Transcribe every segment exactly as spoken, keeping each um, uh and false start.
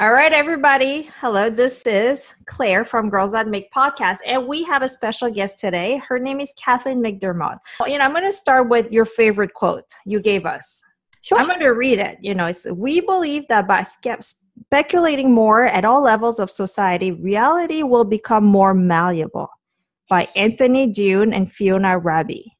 All right, everybody. Hello, this is Claire from Girls That Make Podcast, and we have a special guest today. Her name is Kathleen McDermott. And I'm going to start with your favorite quote you gave us. Sure. I'm going to read it. You know, it's, we believe that by speculating more at all levels of society, reality will become more malleable, by Anthony Dune and Fiona Raby.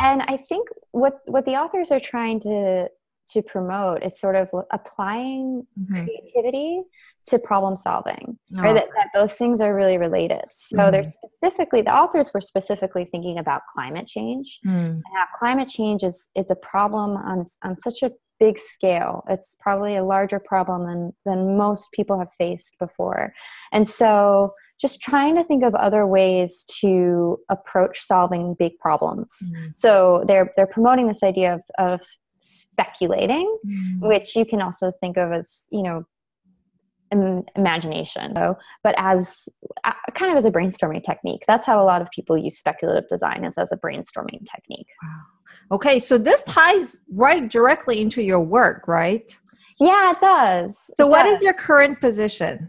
And I think what, what the authors are trying to to promote is sort of applying mm-hmm. creativity to problem solving, oh. or that, that those things are really related. So mm-hmm. they're specifically, the authors were specifically thinking about climate change, mm. and how climate change is, is a problem on, on such a big scale. It's probably a larger problem than, than most people have faced before. And so just trying to think of other ways to approach solving big problems. Mm. So they're, they're promoting this idea of, of speculating, mm. which you can also think of as, you know, im- imagination, though, but as uh, kind of as a brainstorming technique. That's how a lot of people use speculative design, is as a brainstorming technique. Wow. Okay. So this ties right directly into your work, right? Yeah, it does. So it what does. is your current position?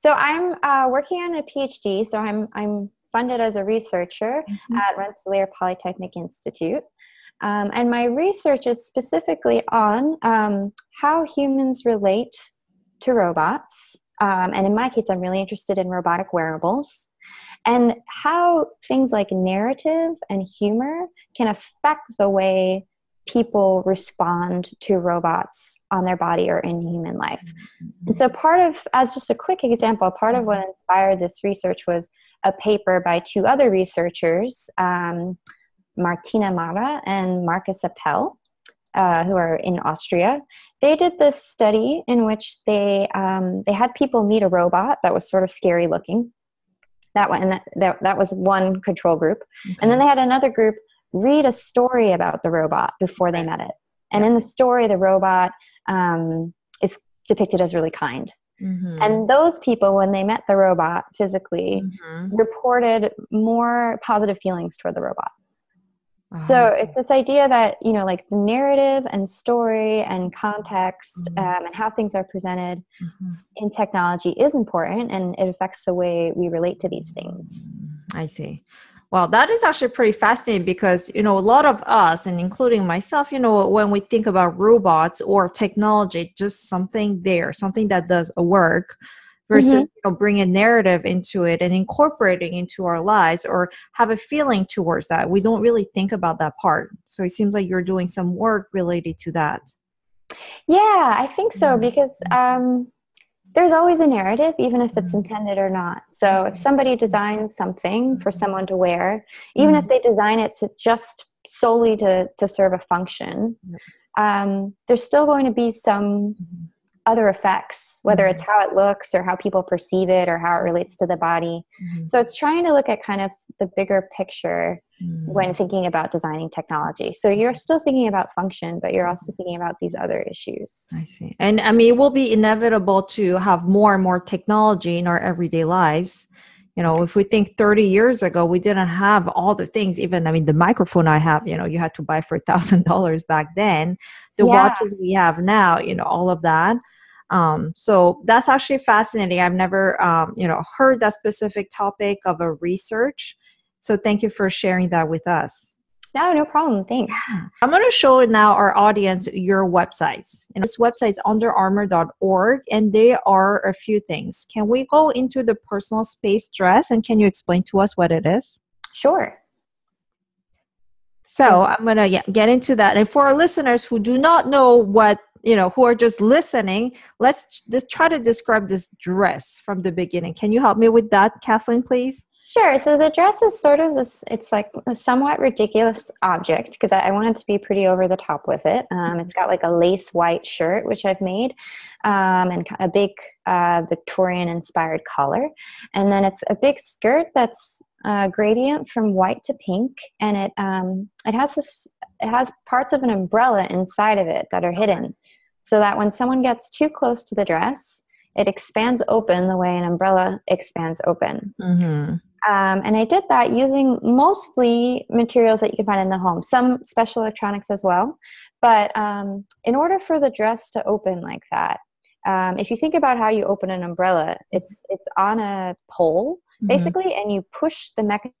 So I'm uh, working on a PhD. So I'm, I'm funded as a researcher mm-hmm. at Rensselaer Polytechnic Institute. Um, and my research is specifically on um, how humans relate to robots. Um, and in my case, I'm really interested in robotic wearables and how things like narrative and humor can affect the way people respond to robots on their body or in human life. And so part of, as just a quick example, part of what inspired this research was a paper by two other researchers, um, Martina Mara and Marcus Appel, uh, who are in Austria. They did this study in which they um, they had people meet a robot that was sort of scary looking. That one, and that, that, that was one control group. Okay. And then they had another group read a story about the robot before they met it. And yeah. in the story, the robot um, is depicted as really kind. Mm-hmm. And those people, when they met the robot physically, mm-hmm. reported more positive feelings toward the robot. So it's this idea that, you know, like narrative and story and context mm-hmm. um, and how things are presented mm-hmm. in technology is important, and it affects the way we relate to these things. I see. Well, that is actually pretty fascinating because, you know, a lot of us, and including myself, you know, when we think about robots or technology, just something there, something that does a work, versus mm-hmm. you know, bring a narrative into it and incorporating into our lives or have a feeling towards that. We don't really think about that part. So it seems like you're doing some work related to that. Yeah, I think so, because um, there's always a narrative, even if it's intended or not. So if somebody designs something for someone to wear, even mm-hmm. if they design it to just solely to, to serve a function, um, there's still going to be some mm-hmm. other effects, whether it's how it looks or how people perceive it or how it relates to the body. Mm-hmm. So it's trying to look at kind of the bigger picture mm-hmm. when thinking about designing technology. So you're still thinking about function, but you're also thinking about these other issues. I see. And I mean, it will be inevitable to have more and more technology in our everyday lives. You know, if we think thirty years ago, we didn't have all the things, even, I mean, the microphone I have, you know, you had to buy for a thousand dollars back then, the yeah. watches we have now, you know, all of that. Um, so that's actually fascinating. I've never, um, you know, heard that specific topic of a research. So thank you for sharing that with us. No, no problem. Thanks. I'm going to show now our audience your websites. And this website is under armor dot org, and they are a few things. Can we go into the personal space dress, and can you explain to us what it is? Sure. So I'm going to yeah, get into that. And for our listeners who do not know what, you know, who are just listening, let's just try to describe this dress from the beginning. Can you help me with that, Kathleen, please? Sure. So the dress is sort of this, it's like a somewhat ridiculous object because I, I wanted to be pretty over the top with it. Um, it's got like a lace white shirt, which I've made, um, and a big uh, Victorian inspired collar. And then it's a big skirt that's Uh, gradient from white to pink, and it um, it has this it has parts of an umbrella inside of it that are hidden, so that when someone gets too close to the dress, it expands open the way an umbrella expands open. Mm-hmm. Um, and I did that using mostly materials that you can find in the home, some special electronics as well. But um, in order for the dress to open like that, Um, if you think about how you open an umbrella, it's it's on a pole, mm-hmm. basically, and you push the mechanism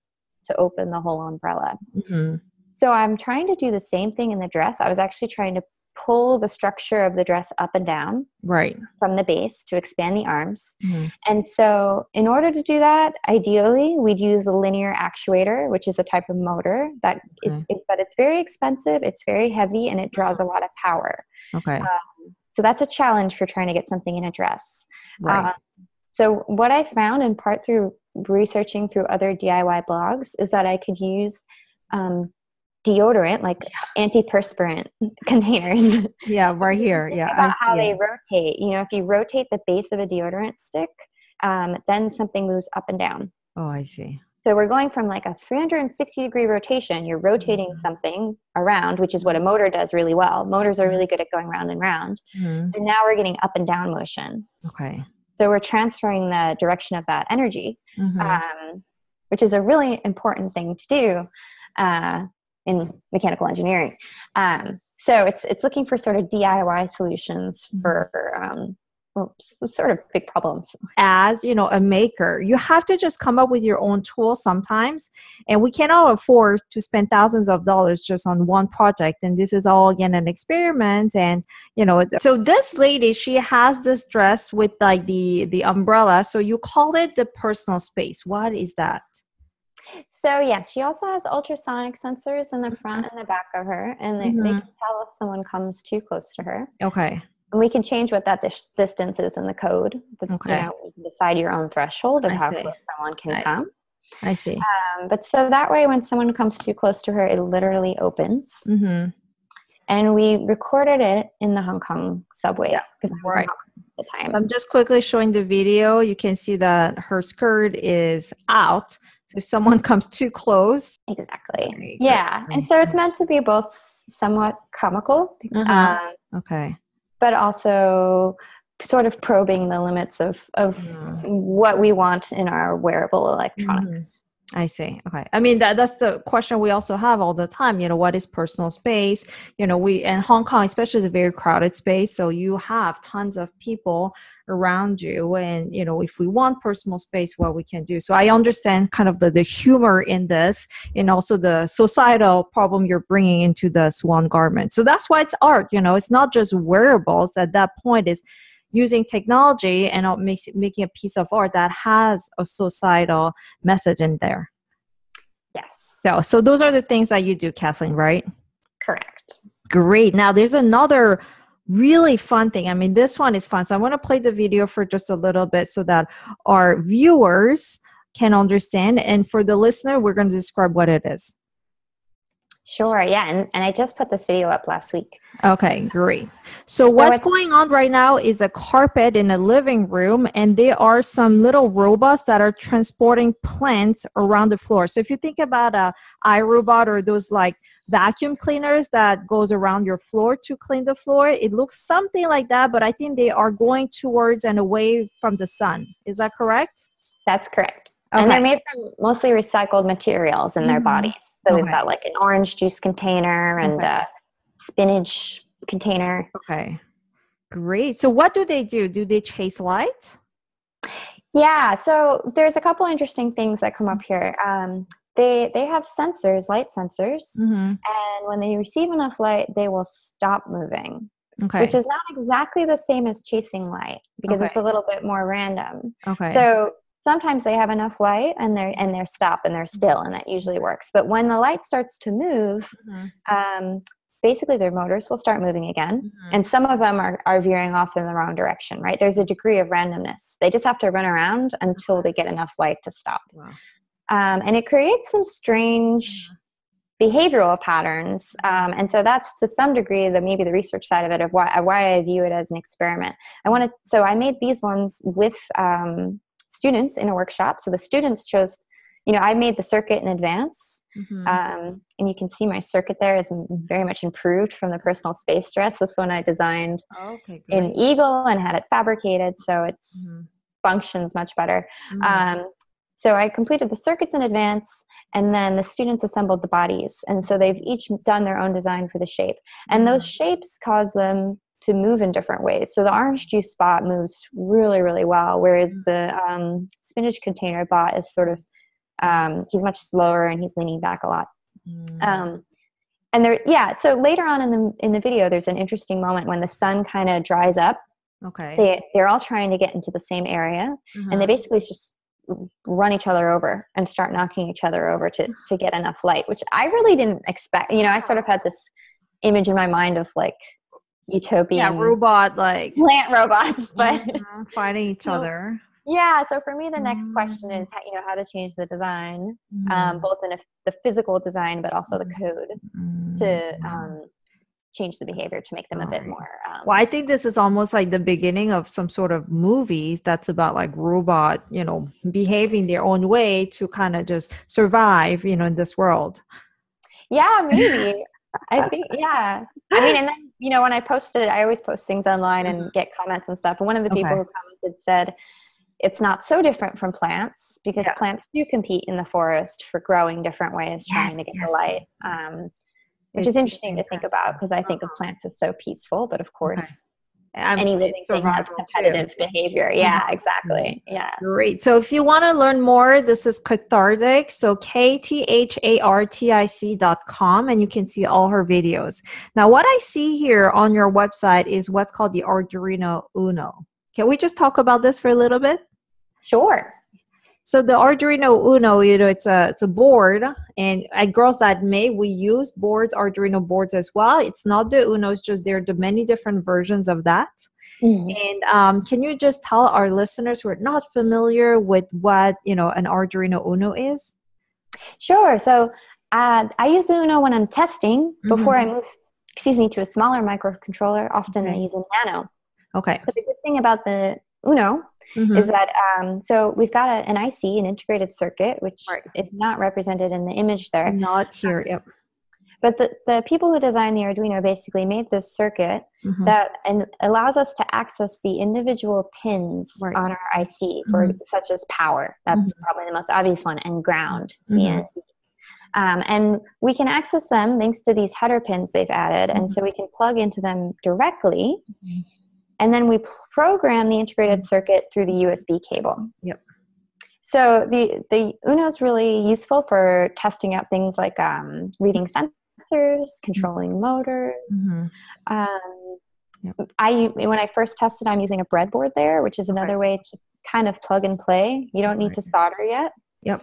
to open the whole umbrella. Mm-hmm. So I'm trying to do the same thing in the dress. I was actually trying to pull the structure of the dress up and down right from the base to expand the arms. Mm-hmm. And so in order to do that, ideally, we'd use a linear actuator, which is a type of motor that okay. is, but it's very expensive, it's very heavy, and it draws a lot of power. Okay. Um, So that's a challenge for trying to get something in a dress. Right. Uh, so what I found in part through researching through other D I Y blogs is that I could use um, deodorant, like antiperspirant containers. Yeah, right here. Yeah. About I, how yeah. they rotate. You know, if you rotate the base of a deodorant stick, um, then something moves up and down. Oh, I see. So we're going from like a three hundred sixty degree rotation. You're rotating mm-hmm. something around, which is what a motor does really well. Motors are really good at going round and round. Mm-hmm. And now we're getting up and down motion. Okay. So we're transferring the direction of that energy, mm-hmm. um, which is a really important thing to do uh, in mechanical engineering. Um, so it's it's looking for sort of D I Y solutions for um, well, sort of big problems. As, you know, a maker, you have to just come up with your own tool sometimes. And we cannot afford to spend thousands of dollars just on one project. And this is all, again, an experiment. And, you know, so this lady, she has this dress with like the, the umbrella. So you call it the personal space. What is that? So yes, she also has ultrasonic sensors in the front and the back of her. And they, mm-hmm. they can tell if someone comes too close to her. Okay. And we can change what that dis- distance is in the code. The, okay. You know, you can decide your own threshold of I how see. close someone can I come. See. I see. Um, but so that way, when someone comes too close to her, it literally opens. Mm-hmm. And we recorded it in the Hong Kong subway because yeah. right. the time. I'm just quickly showing the video. You can see that her skirt is out. So if someone comes too close, exactly. Yeah, and so it's meant to be both somewhat comical. Mm-hmm. Um, okay. but also sort of probing the limits of, of yeah. what we want in our wearable electronics. Mm-hmm. I see. Okay. I mean, that, that's the question we also have all the time. You know, what is personal space? You know, we, and Hong Kong especially is a very crowded space. So you have tons of people around you. And, you know, if we want personal space, what we can do. So I understand kind of the, the humor in this and also the societal problem you're bringing into the swan garment. So that's why it's art, you know, it's not just wearables at that point, is using technology and making a piece of art that has a societal message in there. Yes. So, so those are the things that you do, Kathleen, right? Correct. Great. Now there's another really fun thing. I mean, this one is fun. So I want to play the video for just a little bit so that our viewers can understand. And for the listener, we're going to describe what it is. Sure. Yeah. And, and I just put this video up last week. Okay, great. So what's going on right now is a carpet in a living room, and there are some little robots that are transporting plants around the floor. So if you think about a iRobot or those like vacuum cleaners that goes around your floor to clean the floor, it looks something like that, but I think they are going towards and away from the sun. Is that correct? That's correct. Okay. And they're made from mostly recycled materials in their mm-hmm. bodies. So okay. we've got like an orange juice container and okay. a spinach container. Okay, great. So what do they do? Do they chase light? Yeah, so there's a couple interesting things that come up here. Um, they, they have sensors, light sensors, mm-hmm. and when they receive enough light, they will stop moving. Okay. Which is not exactly the same as chasing light because okay. it's a little bit more random. Okay. So sometimes they have enough light and they're and they're stop and they're still, and that usually works. But when the light starts to move, mm-hmm. um, basically their motors will start moving again. Mm-hmm. And some of them are, are veering off in the wrong direction, right? There's a degree of randomness. They just have to run around until they get enough light to stop. Wow. Um, and it creates some strange behavioral patterns. Um, and so that's to some degree the maybe the research side of it, of why, why I view it as an experiment. I wanted, so I made these ones with... Um, students in a workshop. So the students chose, you know, I made the circuit in advance. Mm-hmm. Um, and you can see my circuit there is very much improved from the personal space dress. This one I designed okay, in Eagle and had it fabricated. So it mm-hmm. functions much better. Mm-hmm. Um, so I completed the circuits in advance, and then the students assembled the bodies. And so they've each done their own design for the shape. And those shapes cause them to move in different ways. So the orange juice bot moves really, really well, whereas the um, spinach container bot is sort of, um, he's much slower and he's leaning back a lot. Mm. Um, and there, yeah. So later on in the in the video, there's an interesting moment when the sun kind of dries up. Okay. They they're all trying to get into the same area, mm-hmm. and they basically just run each other over and start knocking each other over to to get enough light, which I really didn't expect. You know, I sort of had this image in my mind of like utopian, yeah, robot like plant robots, but mm-hmm. fighting each other. Yeah. So for me, the next mm-hmm. question is, how, you know, how to change the design, mm-hmm. um, both in a, the physical design, but also the code mm-hmm. to um, change the behavior to make them a bit more. Um, well, I think this is almost like the beginning of some sort of movies that's about like robot, you know, behaving their own way to kind of just survive, you know, in this world. Yeah, maybe. I think, yeah. I mean, and then, you know, when I posted it, I always post things online and get comments and stuff. And one of the people okay. who commented said, it's not so different from plants because yeah. plants do compete in the forest for growing different ways, yes, trying to get yes. the light, um, which it's is interesting to think about because I think uh-huh. of plants as so peaceful, but of course, okay. I'm, any living thing has competitive too. Behavior. Yeah, mm-hmm. exactly. Yeah. Great. So if you want to learn more, this is Kathartic. So K T H A R T I C dot com, and you can see all her videos. Now, what I see here on your website is what's called the Arduino Uno. Can we just talk about this for a little bit? Sure. So the Arduino Uno, you know, it's a, it's a board, and at Girls That May, we use boards, Arduino boards as well. It's not the Uno, it's just there are the many different versions of that. Mm-hmm. And um, can you just tell our listeners who are not familiar with what, you know, an Arduino Uno is? Sure. So uh, I use the Uno when I'm testing before mm-hmm. I move, excuse me, to a smaller microcontroller. Often okay. I use a Nano. Okay. But the good thing about the Uno mm-hmm. is that um, so we've got a, an I C, an integrated circuit, which right. is not represented in the image there. Not here, yep. But the, the people who designed the Arduino basically made this circuit mm-hmm. that and allows us to access the individual pins right. on our I C, mm-hmm. for, such as power. That's mm-hmm. probably the most obvious one, and ground. Mm-hmm. Yeah. Um, and we can access them thanks to these header pins they've added, mm-hmm. and so we can plug into them directly. Mm-hmm. And then we program the integrated circuit through the U S B cable. Yep. So the, the Uno is really useful for testing out things like um, reading sensors, controlling motors. Mm-hmm. Um, yep. I when I first tested, I'm using a breadboard there, which is another right. way to kind of plug and play. You don't need right. to solder yet. Yep.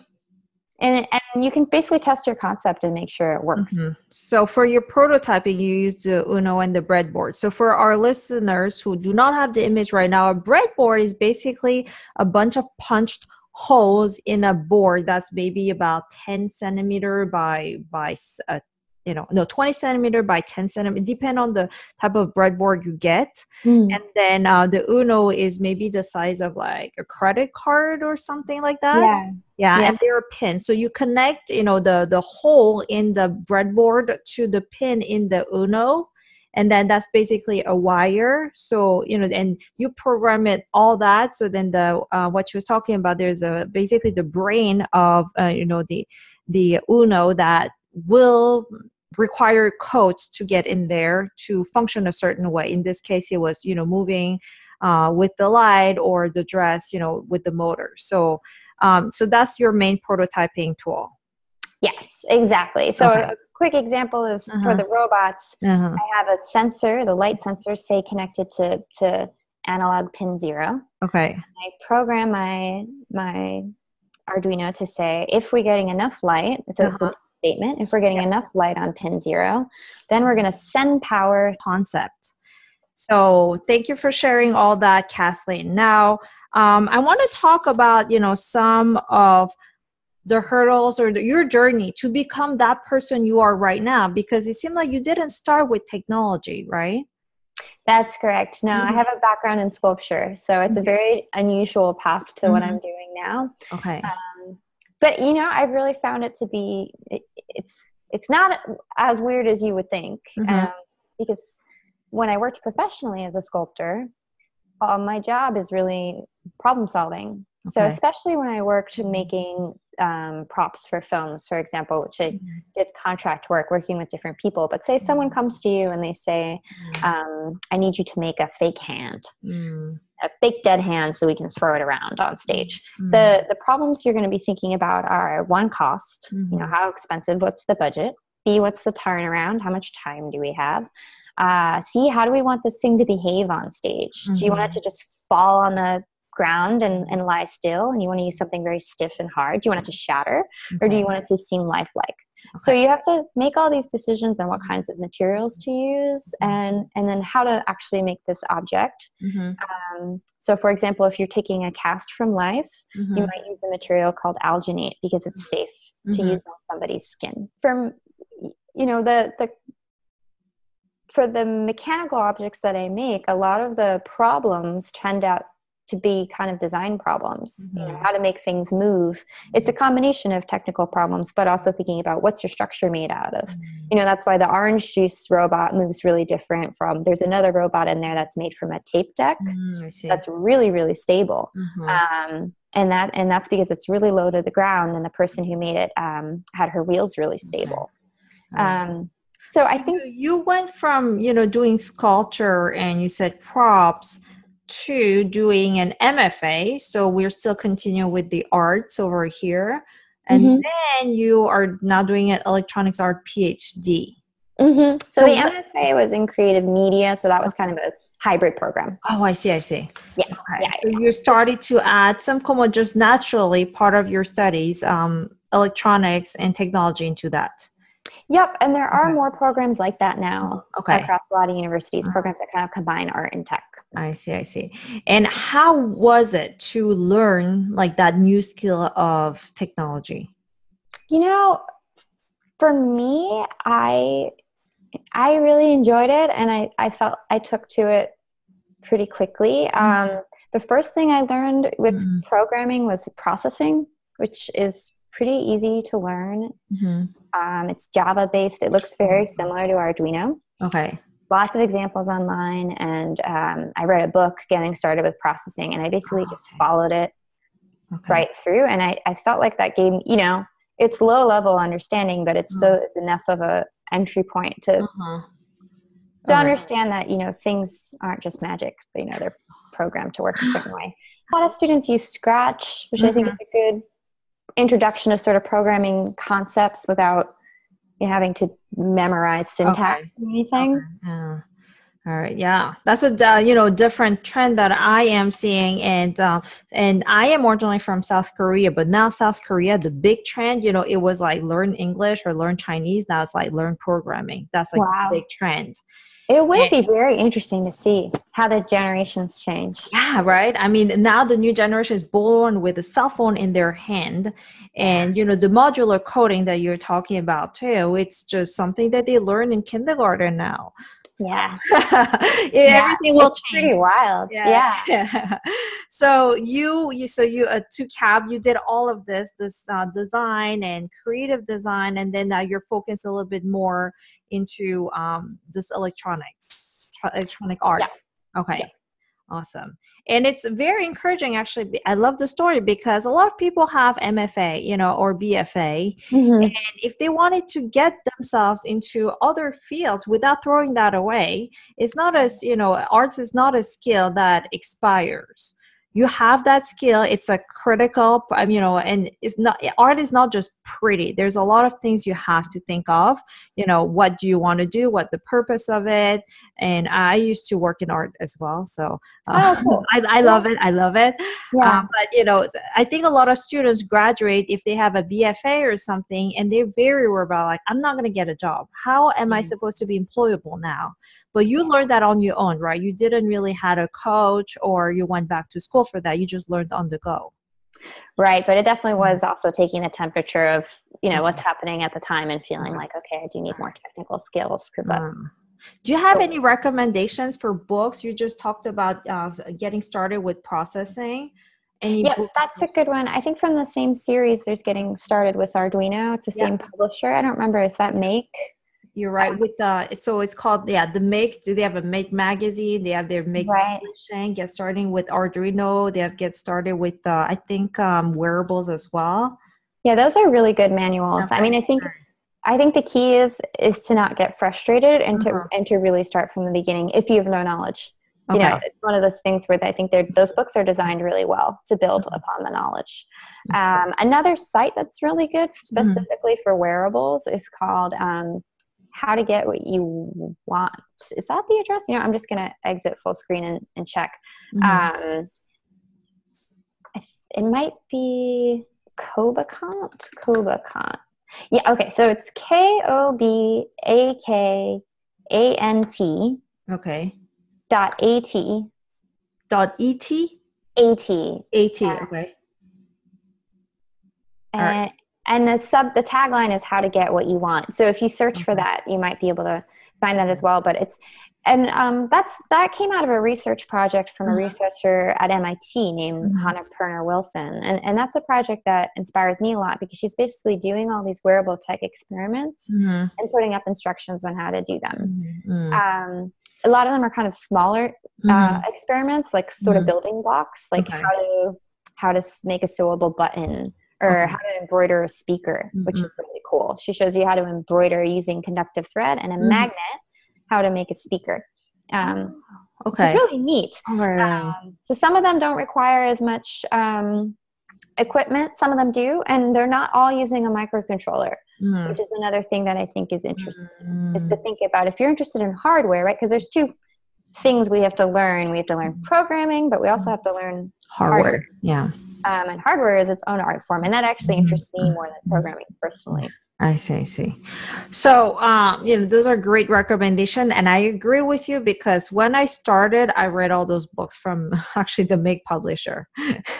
And, and you can basically test your concept and make sure it works. Mm-hmm. So for your prototyping, you use the Uno and the breadboard. So for our listeners who do not have the image right now, a breadboard is basically a bunch of punched holes in a board that's maybe about ten centimeter by, by uh, you know, no, twenty centimeter by ten centimeter, depend on the type of breadboard you get. Mm. And then uh, the Uno is maybe the size of like a credit card or something like that. Yeah. Yeah, yeah. And there are pins. So you connect, you know, the, the hole in the breadboard to the pin in the Uno. And then that's basically a wire. So, you know, and you program it all that. So then the, uh, what she was talking about, there's a, basically the brain of, uh, you know, the, the Uno that will require codes to get in there to function a certain way. In this case, it was, you know, moving uh, with the light or the dress, you know, with the motor. So, um, so that's your main prototyping tool. Yes, exactly. So okay. a quick example is uh-huh. for the robots. Uh-huh. I have a sensor, the light sensor, say connected to to analog pin zero. Okay. And I program my my Arduino to say if we're getting enough light. So uh-huh. it's statement. If we're getting yep. enough light on pin zero, then we're going to send power concept. So thank you for sharing all that, Kathleen. Now, um, I want to talk about, you know, some of the hurdles or the, your journey to become that person you are right now, because it seemed like you didn't start with technology, right? That's correct. No, mm-hmm. I have a background in sculpture, so it's mm-hmm. a very unusual path to mm-hmm. what I'm doing now. Okay. Um, But, you know, I've really found it to be, it, it's it's not as weird as you would think. Mm-hmm. um, because when I worked professionally as a sculptor, uh, my job is really problem solving. Okay. So especially when I worked making um, props for films, for example, which I did contract work working with different people. But say someone comes to you and they say, um, I need you to make a fake hand, mm. a fake dead hand so we can throw it around on stage. Mm. The, the problems you're going to be thinking about are, one, cost, mm-hmm. you know, how expensive, what's the budget? B, what's the turnaround? How much time do we have? Uh, C, how do we want this thing to behave on stage? Mm-hmm. Do you want it to just fall on the ground and, and lie still? And you want to use something very stiff and hard? Do you want it to shatter? Okay. Or do you want it to seem lifelike? Okay. So you have to make all these decisions on what kinds of materials to use and, and then how to actually make this object. Mm-hmm. Um, so for example, if you're taking a cast from life, mm-hmm. you might use a material called alginate because it's safe mm-hmm. to use on somebody's skin. From you know, the, the, for the mechanical objects that I make, a lot of the problems tend out to be kind of design problems, mm-hmm. you know, how to make things move. It's a combination of technical problems, but also thinking about what's your structure made out of. Mm-hmm. You know, that's why the orange juice robot moves really different from, there's another robot in there that's made from a tape deck mm, I see. That's really, really stable. Mm-hmm. Um, And that and that's because it's really low to the ground and the person who made it um, had her wheels really stable. Um, so, so I think you went from, you know, doing sculpture and you said props to doing an M F A. So we're still continuing with the arts over here. And mm-hmm. then you are now doing an electronics art P H D. Mm-hmm. So, so the M F A was in creative media. So that was kind of a hybrid program. Oh, I see. I see. Yeah. Okay. yeah so yeah. You started to add some, just naturally part of your studies, um, electronics and technology into that. Yep, and there are okay. more programs like that now okay. across a lot of universities, programs that kind of combine art and tech. I see, I see. And how was it to learn like that new skill of technology? You know, for me, I I really enjoyed it and I, I felt I took to it pretty quickly. Mm-hmm. Um, the first thing I learned with mm-hmm. programming was processing, which is pretty easy to learn. Mm-hmm. Um, it's Java-based. It looks very similar to Arduino. Okay. Lots of examples online, and um, I read a book, Getting Started with Processing, and I basically oh, just okay. followed it okay. right through, and I, I felt like that gave, you know, it's low-level understanding, but it's mm-hmm. still it's enough of an entry point to, mm-hmm. to understand right. that, you know, things aren't just magic, but, you know, they're programmed to work a certain way. A lot of students use Scratch, which mm-hmm. I think is a good introduction of sort of programming concepts without you know, having to memorize syntax okay. or anything. Okay. Yeah. All right. Yeah. That's a, uh, you know, different trend that I am seeing. And, um, and I am originally from South Korea, but now South Korea, the big trend, you know, it was like learn English or learn Chinese. Now it's like learn programming. That's like wow. the big trend. It will be very interesting to see how the generations change. Yeah, right. I mean, now the new generation is born with a cell phone in their hand. And, you know, the modular coding that you're talking about too, it's just something that they learn in kindergarten now. Yeah. So, it, yeah. Everything will it's change. Pretty wild. Yeah. yeah. yeah. So you, you, so you, uh, to Cab, you did all of this, this uh, design and creative design, and then now uh, you're focused a little bit more into um, this electronics, electronic art. Yeah. Okay. Yeah. Awesome. And it's very encouraging, actually. I love the story because a lot of people have M F A, you know, or B F A. Mm-hmm. And if they wanted to get themselves into other fields without throwing that away, it's not as, you know, arts is not a skill that expires. You have that skill. It's a critical, you know, and it's not, art is not just pretty. There's a lot of things you have to think of, you know, what do you want to do? What the purpose of it? And I used to work in art as well. So uh, oh, cool. I, I love it. I love it. Yeah. Um, but, you know, I think a lot of students graduate if they have a B F A or something, and they're very worried about like, I'm not going to get a job. How am mm-hmm. I supposed to be employable now? But you learned that on your own, right? You didn't really had a coach or you went back to school for that. You just learned on the go. Right. But it definitely was also taking the temperature of, you know, what's happening at the time and feeling like, okay, I do need more technical skills. Cause mm. Do you have any recommendations for books? You just talked about uh, getting started with processing. Any yeah, that's a good one. I think from the same series, there's Getting Started with Arduino. It's the yeah. same publisher. I don't remember. Is that Make? You're right. With the so it's called yeah the Make. Do they have a Make magazine? They have their Make right. publishing. Get starting with Arduino. They have Get Started with uh, I think um, wearables as well. Yeah, those are really good manuals. Okay. I mean, I think I think the key is is to not get frustrated and mm-hmm. to and to really start from the beginning if you have no knowledge. You okay. know, it's one of those things where I think those books are designed really well to build mm-hmm. upon the knowledge. Um, another site that's really good specifically mm-hmm. for wearables is called um, How to Get What You Want. Is that the address? You know, I'm just going to exit full screen and, and check. Mm-hmm. Um, it might be Kobakant. Kobakant. Yeah, okay. So it's K O B A K A N T. Okay. Dot at. Dot et. At. At. Yeah. Okay. And right. and the sub the tagline is how to get what you want. So if you search okay. for that, you might be able to find that as well. But it's and um that's that came out of a research project from mm-hmm. a researcher at M I T named mm-hmm. Hannah Perner-Wilson, and and that's a project that inspires me a lot because she's basically doing all these wearable tech experiments mm-hmm. and putting up instructions on how to do them. Mm-hmm. Um. A lot of them are kind of smaller uh, mm-hmm. experiments, like sort mm-hmm. of building blocks, like okay. how to how to make a sewable button or okay. how to embroider a speaker, mm-hmm. which is really cool. She shows you how to embroider using conductive thread and a mm-hmm. magnet, how to make a speaker. Um, okay, it's really neat. Right. Um, so some of them don't require as much um, equipment. Some of them do, and they're not all using a microcontroller. Mm. Which is another thing that I think is interesting mm. is to think about if you're interested in hardware, right? Because there's two things we have to learn. We have to learn programming, but we also have to learn hardware. hardware. Yeah. Um, and hardware is its own art form. And that actually interests me more than programming personally. I see, I see. So, um, you know, those are great recommendations. And I agree with you because when I started, I read all those books from actually the Make publisher.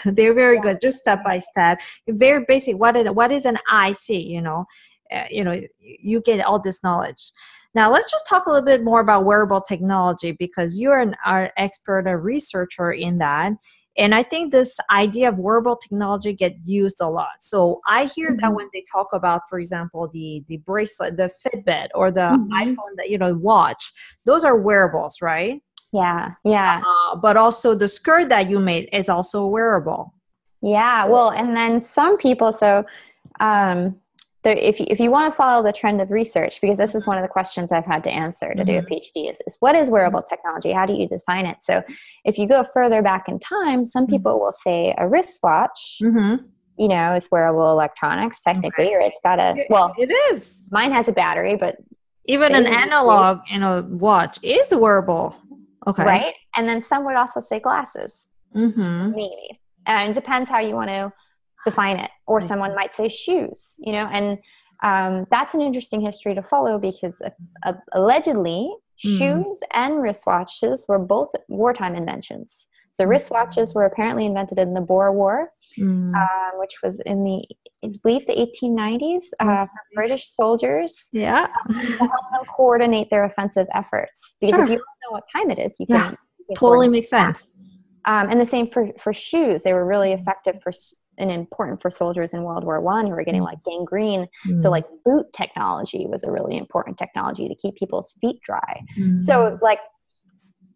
They're very yeah. good, just step by step. Very basic. What is, what is an I C, you know? Uh, you know, you get all this knowledge. Now, let's just talk a little bit more about wearable technology because you're an are expert, a researcher in that. And I think this idea of wearable technology get used a lot. So I hear mm-hmm. that when they talk about, for example, the, the bracelet, the Fitbit or the mm-hmm. iPhone, that you know, watch, those are wearables, right? Yeah, yeah. Uh, but also the skirt that you made is also a wearable. Yeah, well, and then some people, so... Um, If you, if you want to follow the trend of research, because this is one of the questions I've had to answer to mm-hmm. do a PhD is, is what is wearable technology? How do you define it? So if you go further back in time, some mm-hmm. people will say a wristwatch, mm-hmm. you know, is wearable electronics technically, okay. or it's got a, well, it is. Mine has a battery, but. Even an analog in a watch is wearable. Okay. Right. And then some would also say glasses. Mm-hmm. Maybe. And it depends how you want to define it, or someone might say shoes, you know, and um, that's an interesting history to follow because uh, uh, allegedly mm. shoes and wristwatches were both wartime inventions. So wristwatches were apparently invented in the Boer War, mm. uh, which was in the, I believe, the eighteen nineties uh, for British soldiers yeah. um, to help them coordinate their offensive efforts. Because sure. if you don't know what time it is, you can... Yeah. You can totally makes sense. Um, and the same for, for shoes. They were really effective for... and important for soldiers in World War One who were getting like gangrene. Mm. So like boot technology was a really important technology to keep people's feet dry. Mm. So like,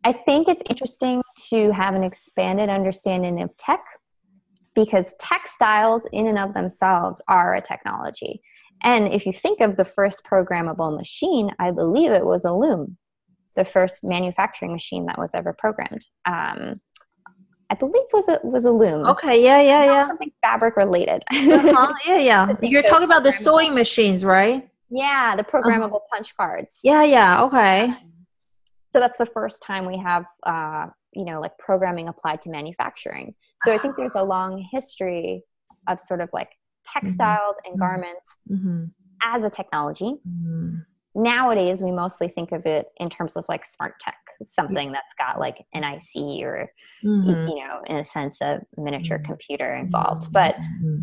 I think it's interesting to have an expanded understanding of tech because textiles in and of themselves are a technology. And if you think of the first programmable machine, I believe it was a loom, the first manufacturing machine that was ever programmed. Um, I believe was a was a loom. Okay, yeah, yeah, yeah. Something fabric related. uh-huh, yeah, yeah. You're talking about the sewing machines, right? Yeah, the programmable uh-huh. punch cards. Yeah, yeah. Okay. So that's the first time we have, uh, you know, like programming applied to manufacturing. So I think there's a long history of sort of like textiles mm-hmm. and garments mm-hmm. as a technology. Mm-hmm. Nowadays, we mostly think of it in terms of like smart tech, something that's got like an I C or, mm-hmm. you know, in a sense, a miniature computer involved. But mm-hmm.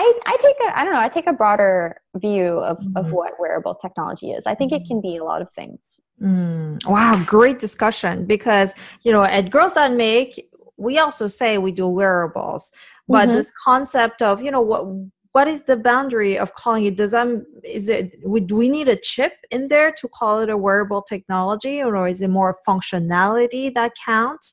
I, I take a, I don't know, I take a broader view of, mm-hmm. of what wearable technology is. I think it can be a lot of things. Mm. Wow. Great discussion. Because, you know, at Girls That Make, we also say we do wearables, but mm-hmm. this concept of, you know, what, What is the boundary of calling it? Does um is it would do we need a chip in there to call it a wearable technology, or is it more functionality that counts?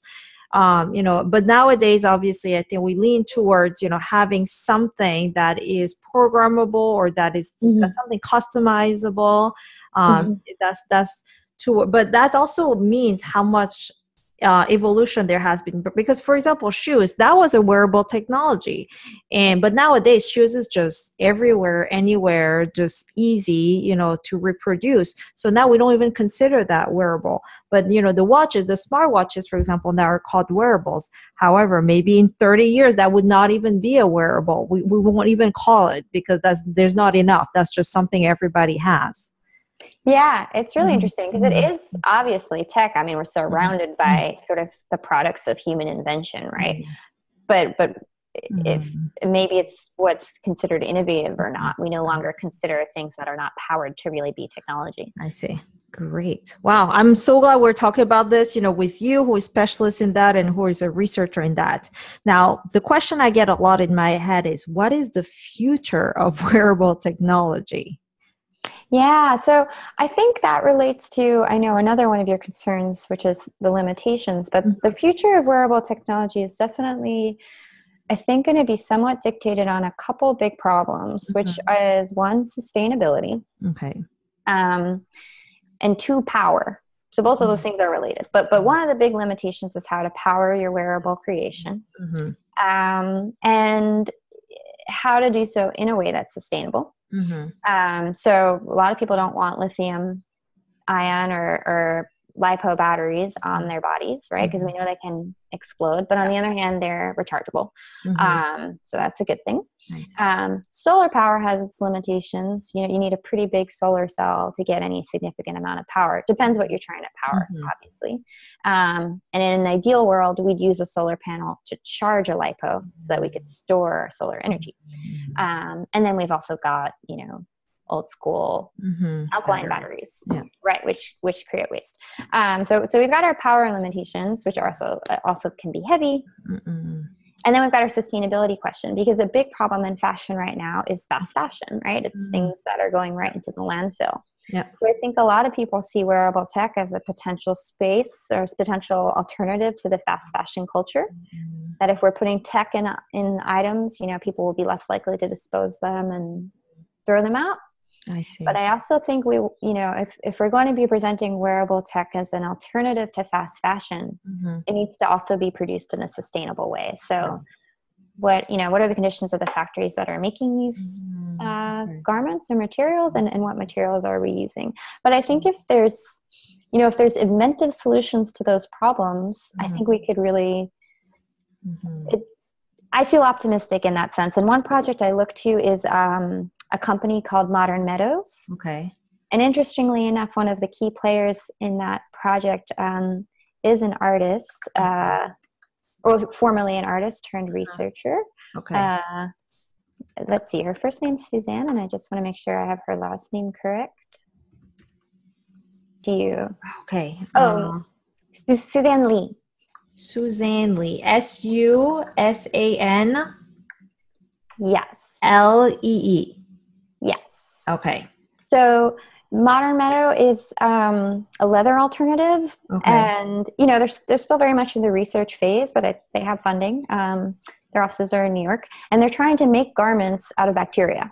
Um, you know, but nowadays, obviously, I think we lean towards, you know, having something that is programmable or that is mm-hmm. something customizable. Um, mm-hmm. That's, that's to, but that also means how much uh, evolution there has been, because for example, shoes, that was a wearable technology. And, but nowadays shoes is just everywhere, anywhere, just easy, you know, to reproduce. So now we don't even consider that wearable, but you know, the watches, the smart watches, for example, now are called wearables. However, maybe in thirty years, that would not even be a wearable. We, we won't even call it because that's, there's not enough. That's just something everybody has. Yeah, it's really interesting because it is obviously tech. I mean, we're surrounded by sort of the products of human invention, right? But but if maybe it's what's considered innovative or not, we no longer consider things that are not powered to really be technology. I see. Great. Wow. I'm so glad we're talking about this, you know, with you who is specialist in that and who is a researcher in that. Now, the question I get a lot in my head is, what is the future of wearable technology? Yeah, so I think that relates to, I know, another one of your concerns, which is the limitations, but the future of wearable technology is definitely, I think, going to be somewhat dictated on a couple big problems, which mm-hmm. is one, sustainability, okay, um, and two, power. So both of those things are related, but but one of the big limitations is how to power your wearable creation, mm-hmm. um, and how to do so in a way that's sustainable. Mm-hmm. Um, so a lot of people don't want lithium ion or, or lipo batteries on their bodies, right? Because mm-hmm. we know they can explode, but on the other hand, they're rechargeable. Mm-hmm. Um, so that's a good thing. Nice. Um, solar power has its limitations. You know, you need a pretty big solar cell to get any significant amount of power. It depends what you're trying to power, mm-hmm. obviously. Um, and in an ideal world, we'd use a solar panel to charge a lipo so that we could store solar energy. Mm-hmm. Um, and then we've also got, you know, old school mm-hmm. alkaline batteries, yeah. right? Which, which create waste. Um, so, so we've got our power limitations, which are also, uh, also can be heavy. Mm-mm. And then we've got our sustainability question, because a big problem in fashion right now is fast fashion, right? It's mm-hmm. things that are going right into the landfill. Yep. So I think a lot of people see wearable tech as a potential space or potential alternative to the fast fashion culture, mm-hmm. that if we're putting tech in, in items, you know, people will be less likely to dispose them and throw them out. I see. But I also think we, you know, if, if we're going to be presenting wearable tech as an alternative to fast fashion, mm-hmm. it needs to also be produced in a sustainable way. So yeah. what, you know, what are the conditions of the factories that are making these mm-hmm. uh, okay. garments or materials, and, and what materials are we using? But I think if there's, you know, if there's inventive solutions to those problems, mm-hmm. I think we could really, mm-hmm. it, I feel optimistic in that sense. And one project I look to is, um, a company called Modern Meadows. Okay. And interestingly enough, one of the key players in that project um, is an artist, uh, or formerly an artist turned researcher. Okay. Uh, let's see, her first name's Suzanne, and I just want to make sure I have her last name correct. Do you? Okay. Oh, uh, Suzanne Lee. Suzanne Lee. S U S A N. Yes. L E E. Yes. Okay. So Modern Meadow is um, a leather alternative, okay. and you know they're they're still very much in the research phase, but it, they have funding. Um, their offices are in New York, and they're trying to make garments out of bacteria,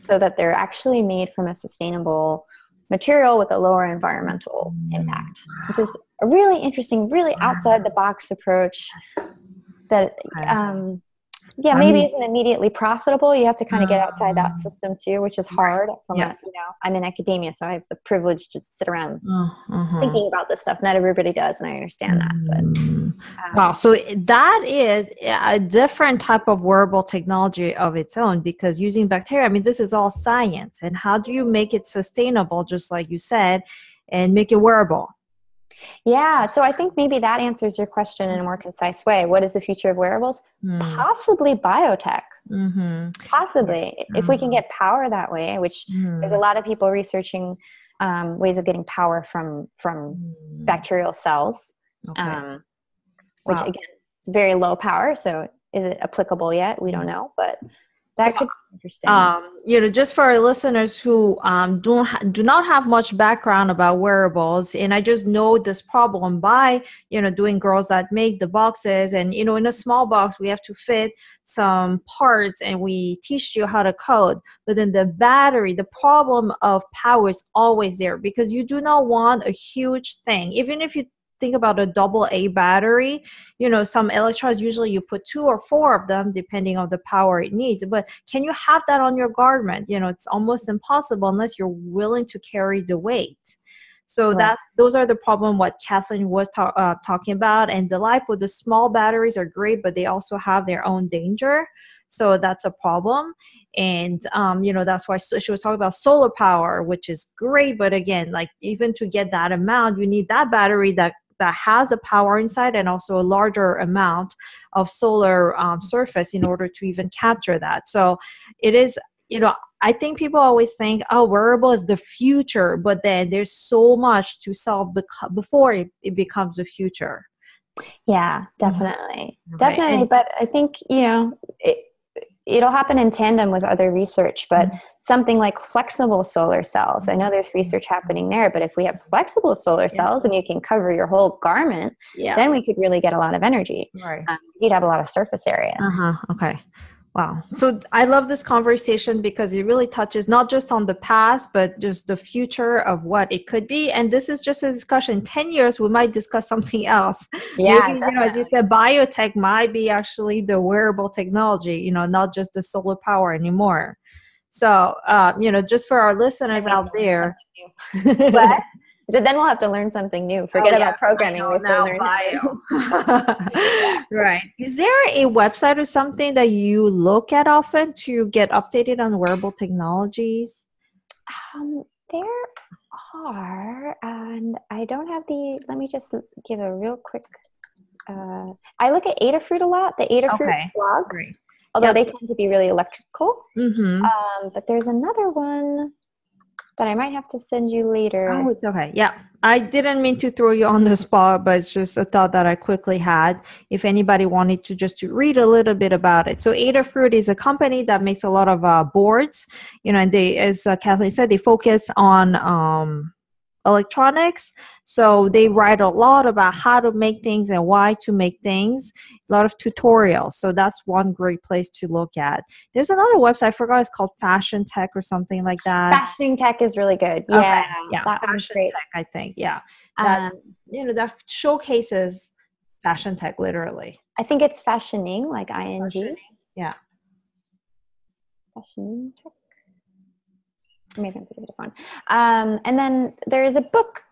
so that they're actually made from a sustainable material with a lower environmental impact. Wow. This is a really interesting, really wow. outside the box approach. Yes. That. Um, Yeah, maybe um, isn't immediately profitable. You have to kind of get outside that system too, which is hard. From yeah. a, you know, I'm in academia, so I have the privilege to sit around uh-huh. thinking about this stuff. Not everybody does, and I understand that. But, um, wow, so that is a different type of wearable technology of its own, because using bacteria, I mean, this is all science. And how do you make it sustainable, just like you said, and make it wearable? Yeah, so I think maybe that answers your question in a more concise way. What is the future of wearables? Mm. Possibly biotech. Mm-hmm. Possibly. Mm. If we can get power that way, which mm. there's a lot of people researching um, ways of getting power from, from mm. bacterial cells, okay. um, which wow. again, is very low power. So is it applicable yet? We don't know, but That so, could be interesting. Um, you know, just for our listeners who um, don't ha do not have much background about wearables, and I just know this problem by, you know, doing girls that make the boxes, and, you know, in a small box, we have to fit some parts and we teach you how to code. But then the battery, the problem of power is always there because you do not want a huge thing. Even if you think about a double A battery, you know, some electrodes, usually you put two or four of them depending on the power it needs. But can you have that on your garment? You know, it's almost impossible unless you're willing to carry the weight. So right. that's, those are the problem what Kathleen was ta uh, talking about. And the LiPo, the small batteries are great, but they also have their own danger. So that's a problem. And, um, you know, that's why she was talking about solar power, which is great. But again, like even to get that amount, you need that battery that that has a power inside and also a larger amount of solar um, surface in order to even capture that. So it is, you know, I think people always think, oh, wearable is the future, but then there's so much to solve before it, it becomes the future. Yeah, definitely. Right. Definitely. And but I think, you know, it, it'll happen in tandem with other research, but mm-hmm. something like flexible solar cells. I know there's research happening there, but if we have flexible solar cells yeah. and you can cover your whole garment, yeah. then we could really get a lot of energy. Right. Um, you'd have a lot of surface area. Uh-huh. Okay. Wow. So I love this conversation because it really touches not just on the past, but just the future of what it could be. And this is just a discussion. ten years, we might discuss something else. Yeah. Maybe, you know, as you said, biotech might be actually the wearable technology, you know, not just the solar power anymore. So, uh, you know, just for our listeners out there. But but then we'll have to learn something new. Forget oh, yeah. about programming. We have to learn bio. Right. Is there a website or something that you look at often to get updated on wearable technologies? Um, there are, and I don't have the, let me just give a real quick, uh, I look at Adafruit a lot, the Adafruit okay. blog, Great. although yep. they tend to be really electrical. Mm-hmm. um, but there's another one that I might have to send you later. Oh, it's okay. Yeah. I didn't mean to throw you on the spot, but it's just a thought that I quickly had if anybody wanted to just to read a little bit about it. So Adafruit is a company that makes a lot of uh, boards, you know, and they, as uh, Kathleen said, they focus on um, electronics. So they write a lot about how to make things and why to make things, a lot of tutorials. So that's one great place to look at. There's another website, I forgot, it's called Fashion Tech or something like that. Fashion Tech is really good. Yeah. Okay. Yeah. That Fashion great. Tech, I think. Yeah. That, um, you know, that showcases fashion tech, literally. I think it's fashioning, like I N G. Fashioning. Yeah. Fashioning tech. Maybe I'm putting it on. Um, and then there is a book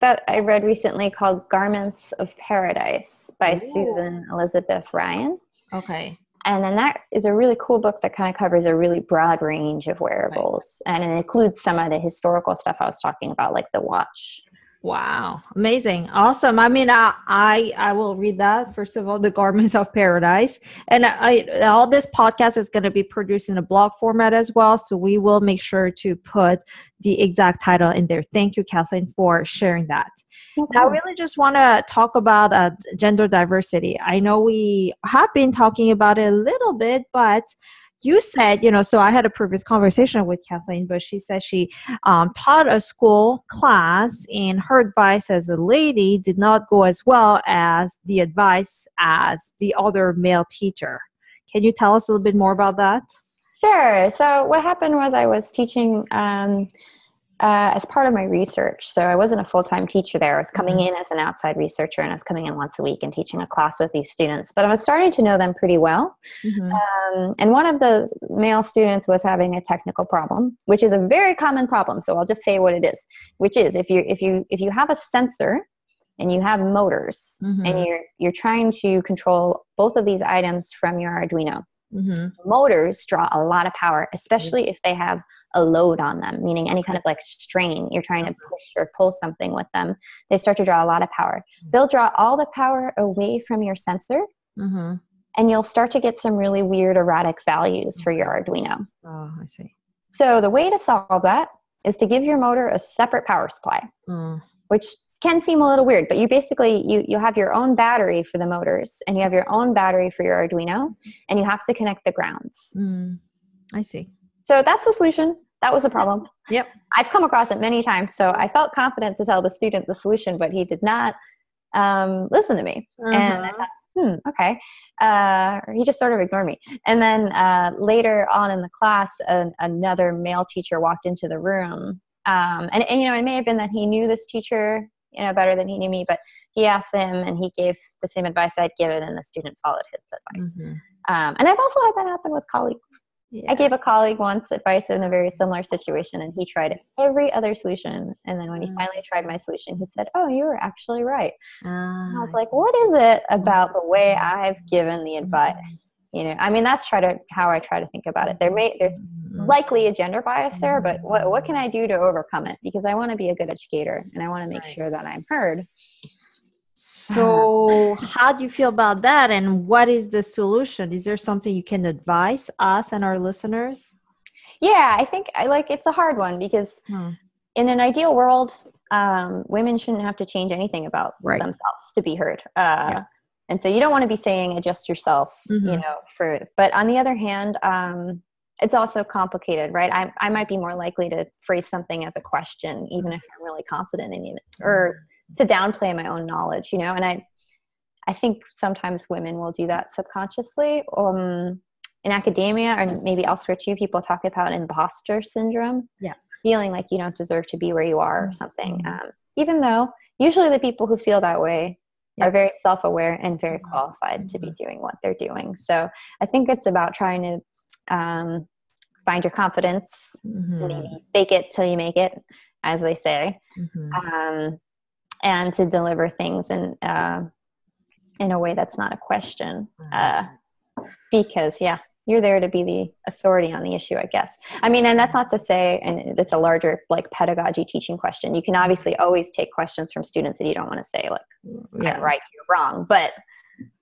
that I read recently called Garments of Paradise by Ooh. Susan Elizabeth Ryan. Okay. And then that is a really cool book that kind of covers a really broad range of wearables. Right. And it includes some of the historical stuff I was talking about, like the watch. Wow. Amazing. Awesome. I mean, I, I, I will read that. First of all, the Garments of Paradise. And I, I, all this podcast is going to be produced in a blog format as well. So we will make sure to put the exact title in there. Thank you, Kathleen, for sharing that. Okay. I really just want to talk about uh, gender diversity. I know we have been talking about it a little bit, but you said, you know, so I had a previous conversation with Kathleen, but she said she um, taught a school class and her advice as a lady did not go as well as the advice as the other male teacher. Can you tell us a little bit more about that? Sure. So what happened was I was teaching um, uh, as part of my research. So I wasn't a full-time teacher there. I was coming in as an outside researcher and I was coming in once a week and teaching a class with these students. But I was starting to know them pretty well. Mm-hmm. um, and one of the male students was having a technical problem, which is a very common problem. So I'll just say what it is, which is if you, if you, if you have a sensor and you have motors mm-hmm. and you're, you're trying to control both of these items from your Arduino. Mm-hmm. Motors draw a lot of power, especially mm-hmm. if they have a load on them, meaning any kind of like strain, you're trying to push or pull something with them, they start to draw a lot of power. They'll draw all the power away from your sensor, mm-hmm. and you'll start to get some really weird erratic values for your Arduino. Oh, I see. So the way to solve that is to give your motor a separate power supply, mm. which can seem a little weird, but you basically, you, you have your own battery for the motors and you have your own battery for your Arduino and you have to connect the grounds. Mm. I see. So that's the solution. That was the problem. Yep. I've come across it many times, so I felt confident to tell the student the solution, but he did not um, listen to me. Uh-huh. And I thought, hmm, okay. Uh, he just sort of ignored me. And then uh, later on in the class, an, another male teacher walked into the room. Um, and, and, you know, it may have been that he knew this teacher, you know, better than he knew me, but he asked him and he gave the same advice I'd given, and the student followed his advice. Mm-hmm. um, and I've also had that happen with colleagues. Yeah. I gave a colleague once advice in a very similar situation, and he tried every other solution. And then when he finally tried my solution, he said, oh, you were actually right. Uh, and I was like, what is it about the way I've given the advice? You know, I mean, that's try to how I try to think about it. There may, there's likely a gender bias there, but what, what can I do to overcome it? Because I want to be a good educator, and I want to make right. sure that I'm heard. So how do you feel about that? And what is the solution? Is there something you can advise us and our listeners? Yeah, I think I like it's a hard one because hmm. in an ideal world, um, women shouldn't have to change anything about right. themselves to be heard. Uh, yeah. And so you don't want to be saying adjust yourself, mm-hmm. you know, for, but on the other hand, um, it's also complicated, right? I, I might be more likely to phrase something as a question, even if I'm really confident in it, or to downplay my own knowledge, you know, and I, I think sometimes women will do that subconsciously. Um, in academia or maybe elsewhere too, people talk about imposter syndrome, yeah, feeling like you don't deserve to be where you are or something. Um, even though usually the people who feel that way yeah. are very self-aware and very qualified mm-hmm. to be doing what they're doing. So I think it's about trying to um, find your confidence, mm-hmm. maybe fake it till you make it, as they say. Mm-hmm. Um, and to deliver things in, uh, in a way that's not a question. Uh, because, yeah, you're there to be the authority on the issue, I guess. I mean, and that's not to say, and it's a larger, like, pedagogy teaching question. You can obviously always take questions from students that you don't want to say, like, yeah. I'm right, you're wrong. But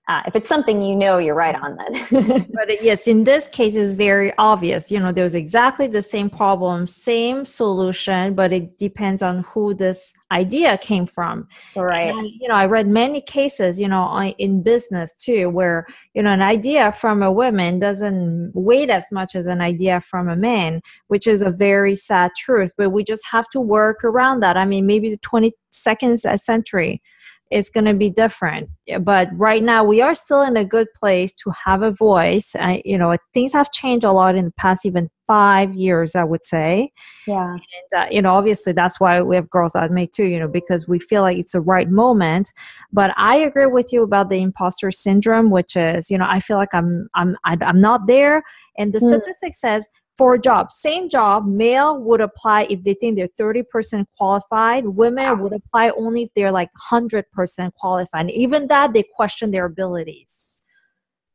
uh, if it's something you know you're right on, then. But, yes, in this case, it's very obvious. You know, there's exactly the same problem, same solution, but it depends on who this idea came from. Right. And, you know, I read many cases, you know, in business too, where, you know, an idea from a woman doesn't weigh as much as an idea from a man, which is a very sad truth. But we just have to work around that. I mean, maybe the twenty-second century, it's going to be different. But right now, we are still in a good place to have a voice. I, you know, things have changed a lot in the past, even five years, I would say. Yeah. And, uh, you know, obviously, that's why we have Girls That Make Too, you know, because we feel like it's the right moment. But I agree with you about the imposter syndrome, which is, you know, I feel like I'm, I'm, I'm not there. And the mm. statistic says, for a job, same job, male would apply if they think they're thirty percent qualified. Women would apply only if they're like one hundred percent qualified. And even that, they question their abilities.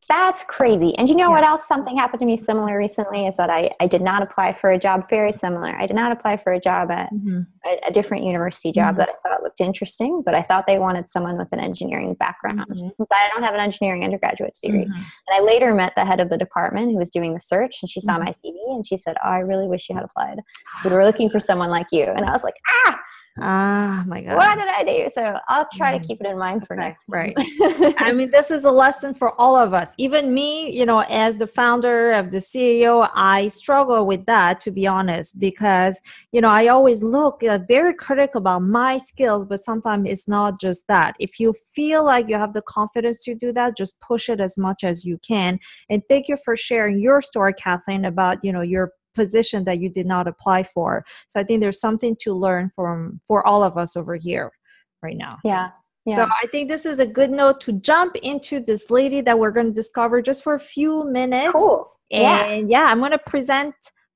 That's crazy. And you know yeah. what else? Something happened to me similar recently is that I, I did not apply for a job very similar. I did not apply for a job at mm-hmm. a, a different university job mm-hmm. that I thought looked interesting, but I thought they wanted someone with an engineering background. Mm-hmm. Since I don't have an engineering undergraduate degree. Mm-hmm. And I later met the head of the department who was doing the search, and she saw mm-hmm. my C V and she said, oh, I really wish you had applied. We were looking for someone like you. And I was like, ah! Ah, my God. What did I do? So I'll try to keep it in mind for okay, next time. Right. I mean, this is a lesson for all of us. Even me, you know, as the founder of the C E O, I struggle with that, to be honest, because, you know, I always look uh, very critical about my skills, but sometimes it's not just that. If you feel like you have the confidence to do that, just push it as much as you can. And thank you for sharing your story, Kathleen, about, you know, your position that you did not apply for. So I think there's something to learn from for all of us over here right now. Yeah. Yeah. So I think this is a good note to jump into this lady that we're going to discover just for a few minutes. Cool. And yeah, yeah I'm going to present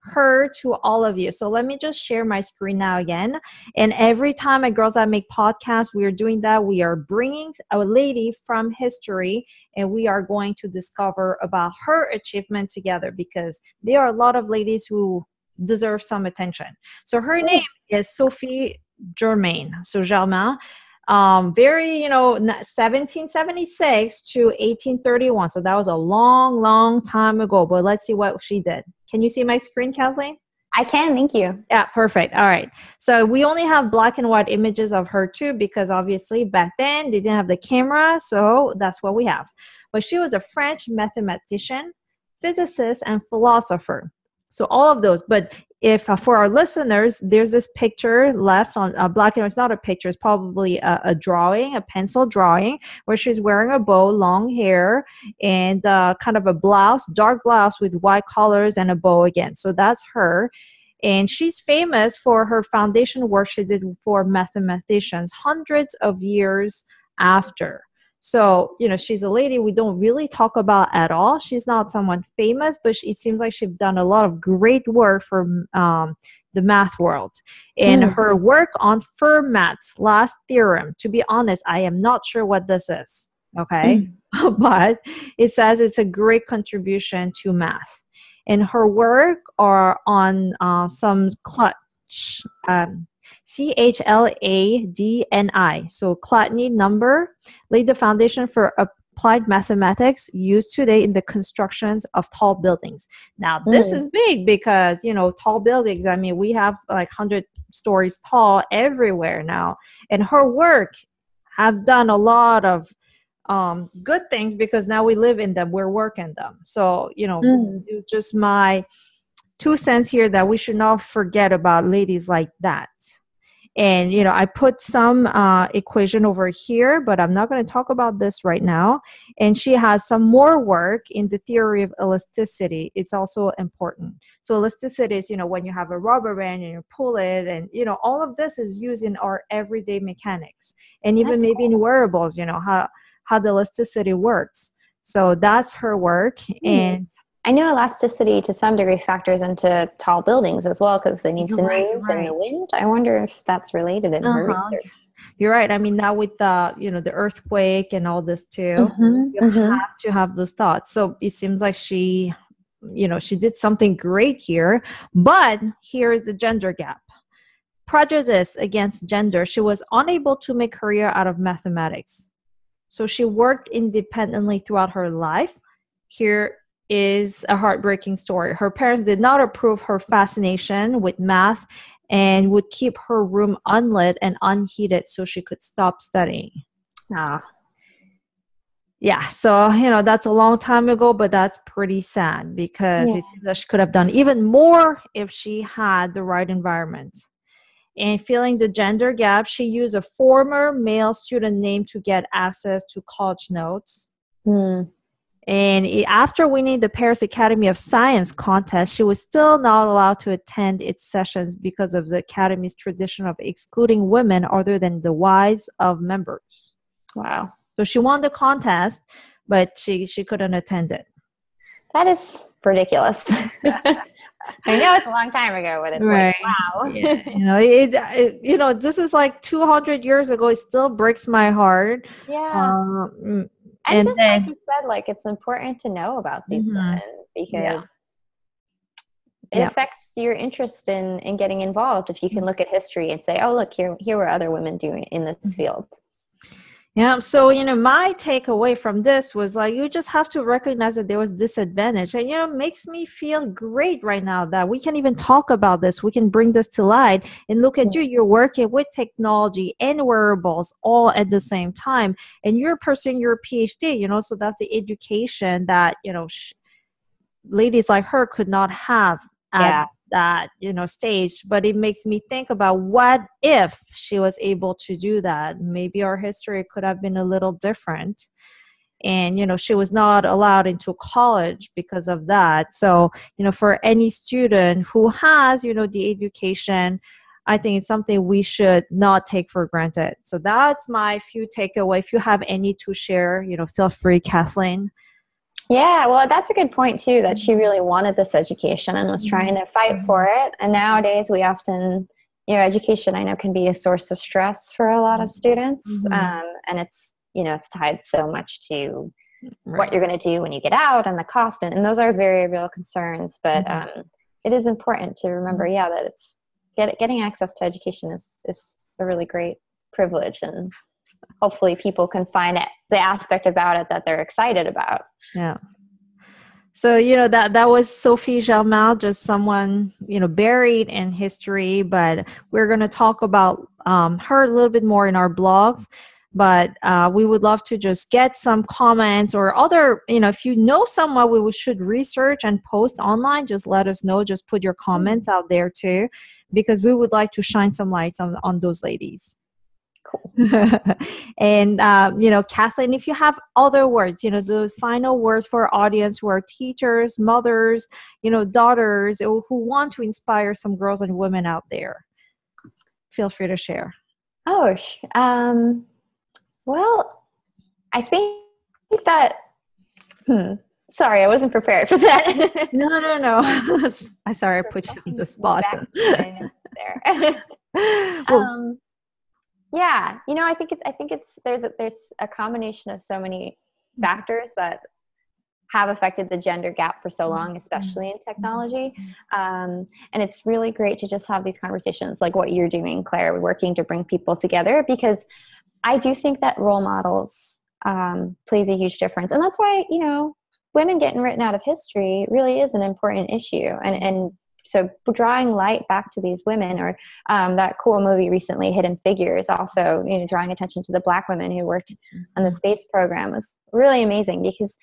her to all of you. So let me just share my screen now again. And every time at Girls That Make Podcast, we are doing that. We are bringing a lady from history, and we are going to discover about her achievement together, because there are a lot of ladies who deserve some attention. So her name is Sophie Germain. So Germain. Um, very, you know, seventeen seventy-six to eighteen thirty-one. So that was a long, long time ago. But let's see what she did. Can you see my screen, Kathleen? I can. Thank you. Yeah, perfect. All right. So we only have black and white images of her too, because obviously back then they didn't have the camera. So that's what we have. But she was a French mathematician, physicist, and philosopher. So all of those. But if uh, for our listeners, there's this picture left on uh, black and white. It's not a picture. It's probably a, a drawing, a pencil drawing, where she's wearing a bow, long hair, and uh, kind of a blouse, dark blouse with white collars and a bow again. So that's her. And she's famous for her foundation work she did for mathematicians hundreds of years after. So, you know, she's a lady we don't really talk about at all. She's not someone famous, but she, it seems like she's done a lot of great work for um, the math world. And mm. her work on Fermat's last theorem, to be honest, I am not sure what this is, okay? Mm. But it says it's a great contribution to math. And her work are on uh, some clutch, um, C H L A D N I, so Chladni number, laid the foundation for applied mathematics used today in the constructions of tall buildings. Now, this mm. is big because, you know, tall buildings, I mean, we have like one hundred stories tall everywhere now. And her work have done a lot of um, good things because now we live in them, we're working them. So, you know, mm. it was just my two cents here that we should not forget about ladies like that. And, you know, I put some uh, equation over here, but I'm not going to talk about this right now. And she has some more work in the theory of elasticity. It's also important. So elasticity is, you know, when you have a rubber band and you pull it and, you know, all of this is used in our everyday mechanics and even that's maybe cool. in wearables, you know, how, how the elasticity works. So that's her work. Mm-hmm. And I know elasticity to some degree factors into tall buildings as well because they need to move in the wind. I wonder if that's related in her research. You're right. I mean, now with the, you know, the earthquake and all this too, mm-hmm, you mm-hmm. have to have those thoughts. So it seems like she, you know, she did something great here, but here is the gender gap. Prejudice against gender. She was unable to make a career out of mathematics. So she worked independently throughout her life. Here is a heartbreaking story. Her parents did not approve her fascination with math and would keep her room unlit and unheated so she could stop studying. Ah. Yeah, so, you know, that's a long time ago, but that's pretty sad because yeah. it seems that she could have done even more if she had the right environment. And filling the gender gap, she used a former male student name to get access to college notes. Mm. And after winning the Paris Academy of Science contest, she was still not allowed to attend its sessions because of the Academy's tradition of excluding women other than the wives of members. Wow. So she won the contest, but she, she couldn't attend it. That is ridiculous. I know it's a long time ago, but it's right. like, wow. Yeah. You know, it, it, you know, this is like two hundred years ago. It still breaks my heart. Yeah. Um, And, and just then, like you said, like it's important to know about these mm-hmm. women because yeah. it yeah. affects your interest in, in getting involved. If you can look at history and say, oh, look, here, here were other women doing in this mm-hmm. field. Yeah. So, you know, my takeaway from this was like, you just have to recognize that there was disadvantage. And, you know, it makes me feel great right now that we can even talk about this. We can bring this to light and look at you. You're working with technology and wearables all at the same time. And you're pursuing your PhD, you know, so that's the education that, you know, sh- ladies like her could not have at yeah. that, you know, stage. But it makes me think about what if she was able to do that? Maybe our history could have been a little different. And, you know, she was not allowed into college because of that. So, you know, for any student who has, you know, the education, I think it's something we should not take for granted. So that's my few takeaway. If you have any to share, you know, feel free, Kathleen. Yeah, well, that's a good point, too, that she really wanted this education and was trying to fight for it. And nowadays we often, you know, education I know can be a source of stress for a lot of students. Mm-hmm. Um, and it's, you know, it's tied so much to right. what you're going to do when you get out and the cost. And, and those are very real concerns. But mm-hmm. um, it is important to remember, yeah, that it's get, getting access to education is, is a really great privilege. And hopefully people can find it, the aspect about it that they're excited about. Yeah. So, you know, that, that was Sophie Germain, just someone, you know, buried in history, but we're going to talk about um, her a little bit more in our blogs. But uh, we would love to just get some comments or other, you know, if you know someone we should research and post online, just let us know. Just put your comments out there too, because we would like to shine some lights on, on those ladies. Cool. And, uh, you know, Kathleen, if you have other words, you know, the final words for our audience who are teachers, mothers, you know, daughters, who want to inspire some girls and women out there, feel free to share. Oh, um, well, I think that, hmm, sorry, I wasn't prepared for that. no, no, no. I'm sorry I put you on the spot. there. well, um, yeah, you know, I think it's, I think it's, there's a, there's a combination of so many factors that have affected the gender gap for so long, especially in technology. Um, and it's really great to just have these conversations like what you're doing, Claire, working to bring people together, because I do think that role models um, plays a huge difference. And that's why, you know, women getting written out of history really is an important issue. And, and so drawing light back to these women, or um, that cool movie recently, Hidden Figures, also, you know, drawing attention to the Black women who worked on the space program was really amazing, because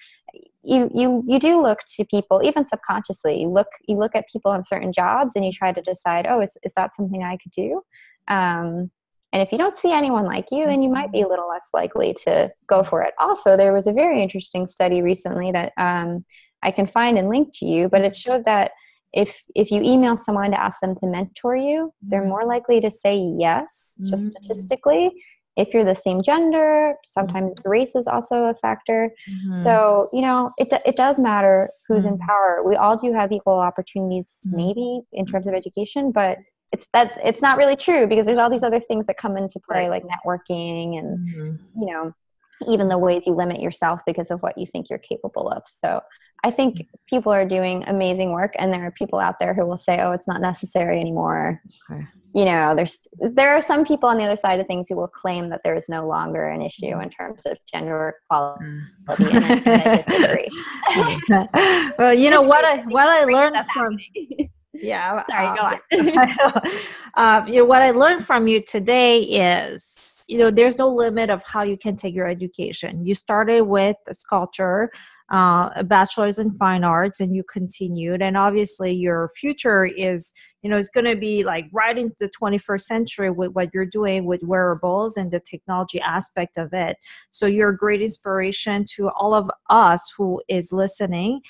you, you, you do look to people, even subconsciously, you look, you look at people in certain jobs and you try to decide, oh, is, is that something I could do? Um, And if you don't see anyone like you, then you might be a little less likely to go for it. Also, there was a very interesting study recently that um, I can find and link to you, but it showed that if if you email someone to ask them to mentor you, they're more likely to say yes, just statistically, if you're the same gender. Sometimes race is also a factor. Mm-hmm. So, you know, it, it does matter who's mm-hmm. in power. We all do have equal opportunities, maybe, in terms of education, but it's that it's not really true, because there's all these other things that come into play, like networking and, mm-hmm. you know, even the ways you limit yourself because of what you think you're capable of. So I think people are doing amazing work, and there are people out there who will say, oh, it's not necessary anymore. Okay. You know, there's, there are some people on the other side of things who will claim that there is no longer an issue in terms of gender equality. Mm. And I, and I disagree. Well, you know, what I, what I learned from... Yeah. Sorry, um, um, you know, what I learned from you today is, you know, there's no limit of how you can take your education. You started with a sculpture, uh, a bachelor's in fine arts, and you continued. And obviously your future is, you know, it's going to be like right into the twenty-first century with what you're doing with wearables and the technology aspect of it. So you're a great inspiration to all of us who is listening.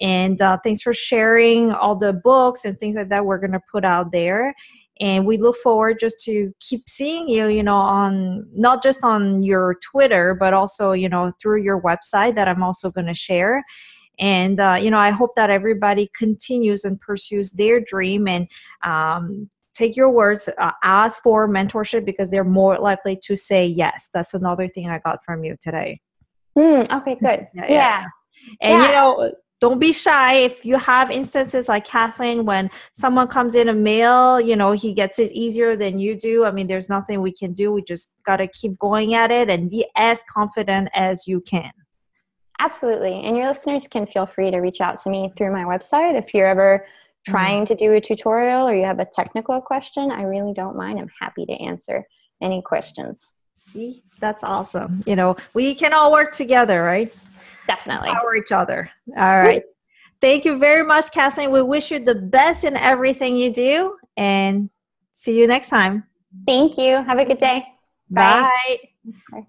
And uh, thanks for sharing all the books and things like that we're going to put out there. And we look forward just to keep seeing you, you know, on not just on your Twitter, but also, you know, through your website that I'm also going to share. And, uh, you know, I hope that everybody continues and pursues their dream, and um, take your words, uh, ask for mentorship, because they're more likely to say yes. That's another thing I got from you today. Mm, okay, good. Yeah. yeah. yeah. And, yeah. you know, don't be shy. If you have instances like Kathleen, when someone comes in a mail, you know, he gets it easier than you do. I mean, there's nothing we can do. We just got to keep going at it and be as confident as you can. Absolutely. And your listeners can feel free to reach out to me through my website. If you're ever trying to do a tutorial or you have a technical question, I really don't mind. I'm happy to answer any questions. See, that's awesome. You know, we can all work together, right? Definitely. Power each other. All right. Thank you very much, Kathleen. We wish you the best in everything you do, and see you next time. Thank you. Have a good day. Bye. Bye.